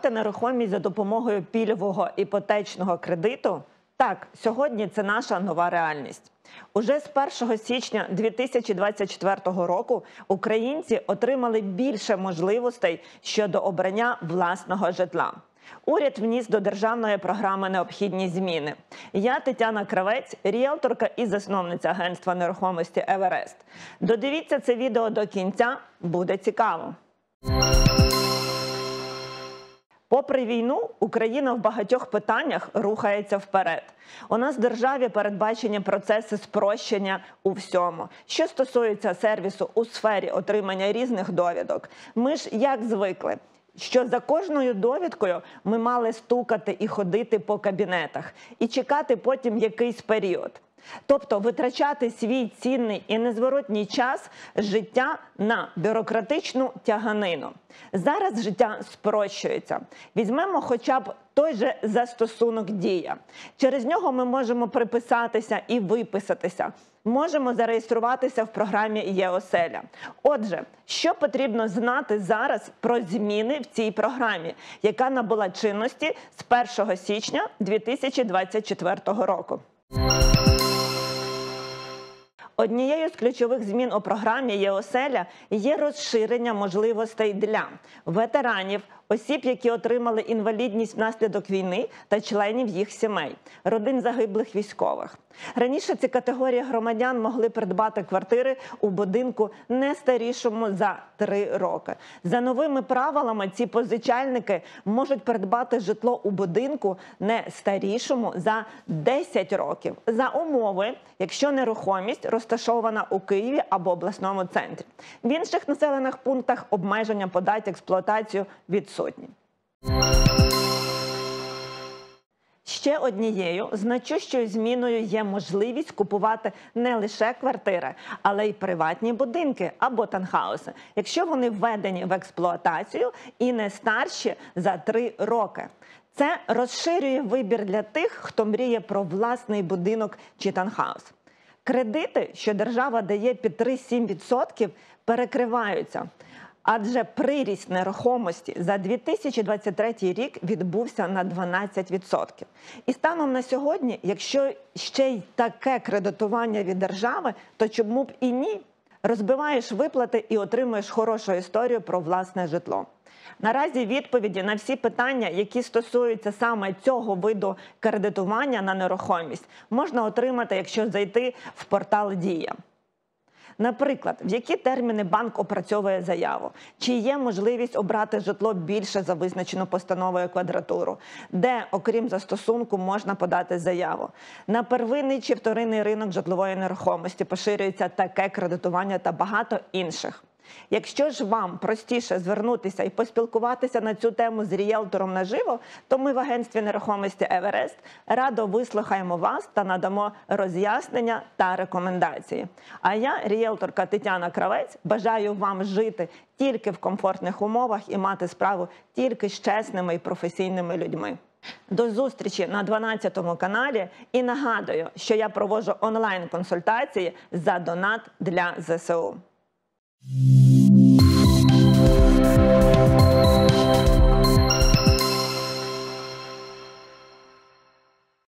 придбати нерухомість за допомогою пільгового іпотечного кредиту? Так, сьогодні це наша нова реальність. Уже з 1 січня 2024 року українці отримали більше можливостей щодо обрання власного житла. Уряд вніс до державної програми необхідні зміни. Я Тетяна Кравець, ріелторка і засновниця агентства нерухомості «Еверест». Додивіться це відео до кінця, буде цікаво. Попри війну, Україна в багатьох питаннях рухається вперед. У нас в державі передбачені процеси спрощення у всьому. Що стосується сервісу у сфері отримання різних довідок, ми ж як звикли, що за кожною довідкою ми мали стукати і ходити по кабінетах, і чекати потім якийсь період. Тобто витрачати свій цінний і незворотній час життя на бюрократичну тяганину. Зараз життя спрощується. Візьмемо хоча б той же застосунок «Дія». Через нього ми можемо приписатися і виписатися. Можемо зареєструватися в програмі ЄОселя. Отже, що потрібно знати зараз про зміни в цій програмі, яка набула чинності з 1 січня 2024 року? Однією з ключових змін у програмі ЄОселя є розширення можливостей для ветеранів, осіб, які отримали інвалідність внаслідок війни та членів їх сімей, родин загиблих військових. Раніше ці категорії громадян могли придбати квартири у будинку не старішому за 3 роки. За новими правилами ці позичальники можуть придбати житло у будинку не старішому за 10 років. За умови, якщо нерухомість розташована у Києві або обласному центрі. В інших населених пунктах обмеження по даті експлуатації відсутні. Ще однією значущою зміною є можливість купувати не лише квартири, але й приватні будинки або танхауси, якщо вони введені в експлуатацію і не старші за 3 роки. Це розширює вибір для тих, хто мріє про власний будинок чи танхаус. Кредити, що держава дає під 3-7%, перекриваються. Адже приріст нерухомості за 2023 рік відбувся на 12%. І станом на сьогодні, якщо ще й таке кредитування від держави, то чому б і ні? Розбиваєш виплати і отримуєш хорошу історію про власне житло. Наразі відповіді на всі питання, які стосуються саме цього виду кредитування на нерухомість, можна отримати, якщо зайти в портал «Дія». Наприклад, в які терміни банк опрацьовує заяву, чи є можливість обрати житло більше за визначену постановою квадратуру, де, окрім застосунку, можна подати заяву. На первинний чи вторинний ринок житлової нерухомості поширюється таке кредитування та багато інших. Якщо ж вам простіше звернутися і поспілкуватися на цю тему з ріелтором наживо, то ми в агентстві нерухомості «Еверест» радо вислухаємо вас та надамо роз'яснення та рекомендації. А я, ріелторка Тетяна Кравець, бажаю вам жити тільки в комфортних умовах і мати справу тільки з чесними і професійними людьми. До зустрічі на 12-му каналі і нагадую, що я проводжу онлайн-консультації за донат для ЗСУ.